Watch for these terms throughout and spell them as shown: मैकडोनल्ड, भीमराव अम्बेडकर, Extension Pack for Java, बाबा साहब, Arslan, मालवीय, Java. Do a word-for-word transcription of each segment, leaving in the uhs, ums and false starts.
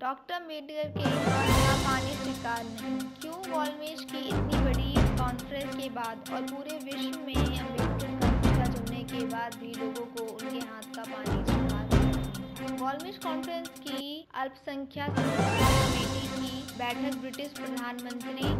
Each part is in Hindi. डॉक्टर अम्बेडकर के इस्तीफा पानी स्वीकार नहीं। क्यों? गोलमेज की इतनी बड़ी कॉन्फ्रेंस के बाद और पूरे विश्व में अम्बेडकर का टीका चुनने के बाद भी लोगों को उनके हाथ का पानी स्वीकार नहीं। गोलमेज कॉन्फ्रेंस की अल्पसंख्यक कमेटी की बैठक ब्रिटिश प्रधानमंत्री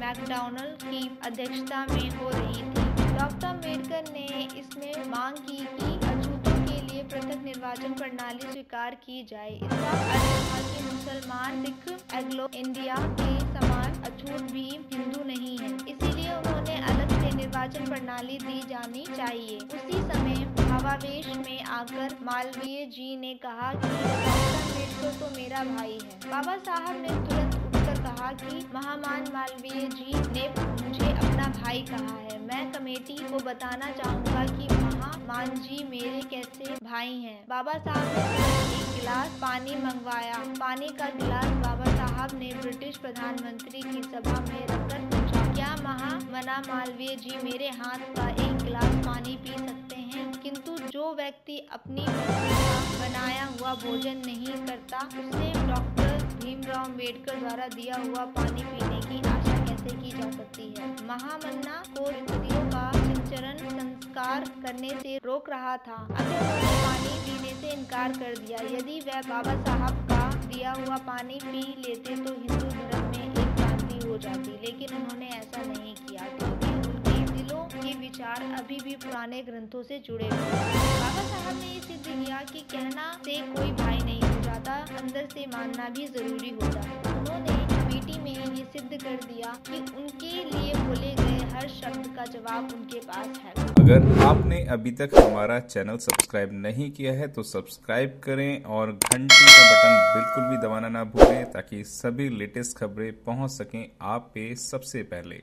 मैकडोनल्ड की अध्यक्षता में हो रही थी। डॉक्टर अम्बेडकर ने इसमें मांग की कि अछूतों के लिए पृथक निर्वाचन प्रणाली स्वीकार की जाए। इसका अर्थ है मुसलमान, सिख, एंग्लो इंडिया के समान अछूत भी हिंदू नहीं है, इसीलिए उन्होंने अलग से निर्वाचन प्रणाली दी जानी चाहिए। उसी समय भावावेश में आकर मालवीय जी ने कहा कि डॉक्टर अम्बेडकर तो मेरा भाई है। बाबा साहब ने तुरंत उत्तर कहा कि महामान मालवीय जी ने मुझे अपना भाई कहा है। मैं कमेटी को बताना चाहूँगा कि महामान जी मेरे कैसे भाई हैं। बाबा साहब ने एक गिलास पानी मंगवाया। पानी का गिलास बाबा साहब ने ब्रिटिश प्रधानमंत्री की सभा में रखकर पूछा, क्या महामना मालवीय जी मेरे हाथ का एक गिलास पानी पी सकते हैं? किंतु जो व्यक्ति अपनी पत्नी का बनाया हुआ भोजन नहीं करता, उसे डॉक्टर भीमराव अम्बेडकर द्वारा दिया हुआ पानी पीने की आशा कैसे की जा सकती है? महामना को स्त्रियों का संचरण संस्कार करने से रोक रहा था, अतः उन्होंने पानी पीने से इनकार कर दिया। यदि वह बाबा साहब का दिया हुआ पानी पी लेते तो हिंदू धर्म में एक क्रांति हो जाती, लेकिन उन्होंने ऐसा नहीं किया क्योंकि उनके दिलों के विचार अभी भी पुराने ग्रंथों से जुड़े हुए। बाबा साहब ने ये सिद्ध किया कि कहना से कोई भाई नहीं हो जाता, अंदर से मानना भी जरूरी होता है। उन्होंने कमेटी में ये सिद्ध कर दिया कि उनके लिए बोले गए हर शब्द का जवाब उनके पास है। अगर आपने अभी तक हमारा चैनल सब्सक्राइब नहीं किया है तो सब्सक्राइब करें और घंटी का बटन बिल्कुल भी दबाना ना भूलें ताकि सभी लेटेस्ट खबरें पहुंच सकें आप पे सबसे पहले।